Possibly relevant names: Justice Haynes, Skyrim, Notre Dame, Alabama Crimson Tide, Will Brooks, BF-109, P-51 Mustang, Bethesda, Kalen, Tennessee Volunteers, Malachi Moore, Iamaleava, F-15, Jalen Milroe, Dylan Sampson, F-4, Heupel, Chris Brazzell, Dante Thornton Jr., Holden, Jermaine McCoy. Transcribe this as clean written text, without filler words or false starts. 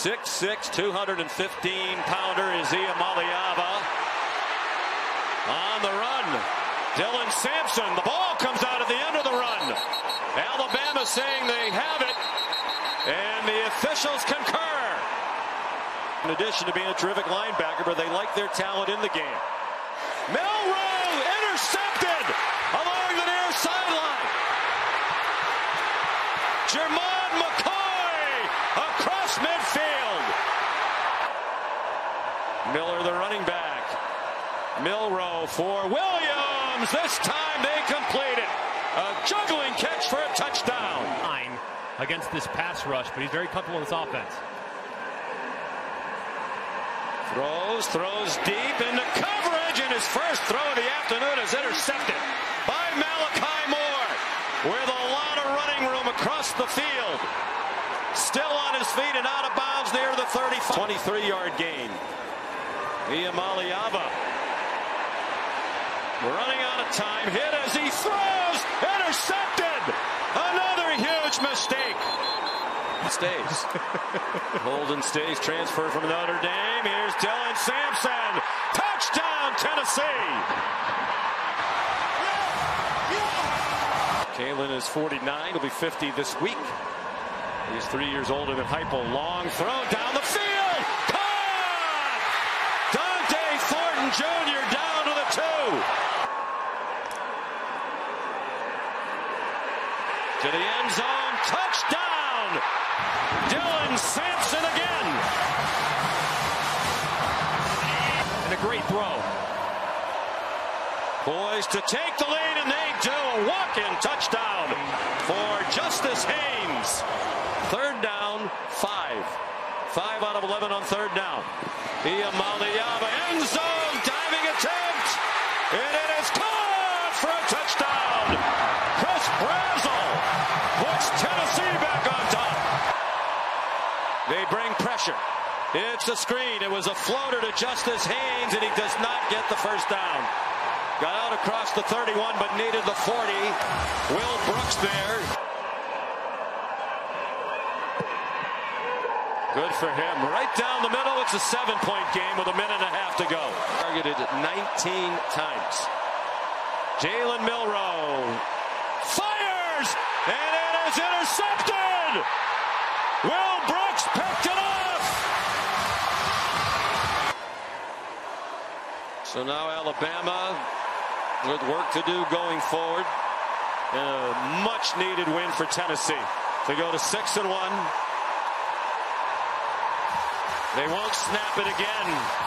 6'6", 215-pounder is Iamaleava. On the run, Dylan Sampson. The ball comes out at the end of the run. Alabama saying they have it, and the officials concur. In addition to being a terrific linebacker, but they like their talent in the game. Milroe intercepted along the near sideline. Jermaine McCoy across midfield. Miller, the running back. Milroe for Williams. This time they complete it. A juggling catch for a touchdown. Nine against this pass rush, but he's very comfortable in this offense. Throws deep into coverage, and his first throw of the afternoon is intercepted by Malachi Moore, with a lot of running room across the field. Still on his feet and out of bounds near the 35. 23-yard gain. Iamaleava running out of time. Hit as he throws. Intercepted. Another huge mistake. Stays. Holden stays, transfer from Notre Dame. Here's Dylan Sampson. Touchdown, Tennessee. Kalen is 49. He'll be 50 this week. He's 3 years older than Heupel. Long throw down the field. Caught! Dante Thornton Jr. down to the two. To the end zone. Touchdown! Dylan Sampson again. And a great throw. Boys to take the lead, and they do. A walk-in touchdown for Justice Haynes. Third down, 5. 5 out of 11 on third down. Iamaleava, end zone, diving attempt. And it is caught for a touchdown. Chris Brazzell puts Tennessee back on top. They bring pressure. It's a screen. It was a floater to Justice Haynes, and he does not get the first down. Got out across the 31, but needed the 40. Will Brooks there. Good for him. Right down the middle. It's a 7-point game with 1:30 to go. Targeted 19 times. Jalen Milroe fires, and it is intercepted. Will Brooks picked it off. So now Alabama with work to do going forward. And a much needed win for Tennessee. They go to 6-1. They won't snap it again.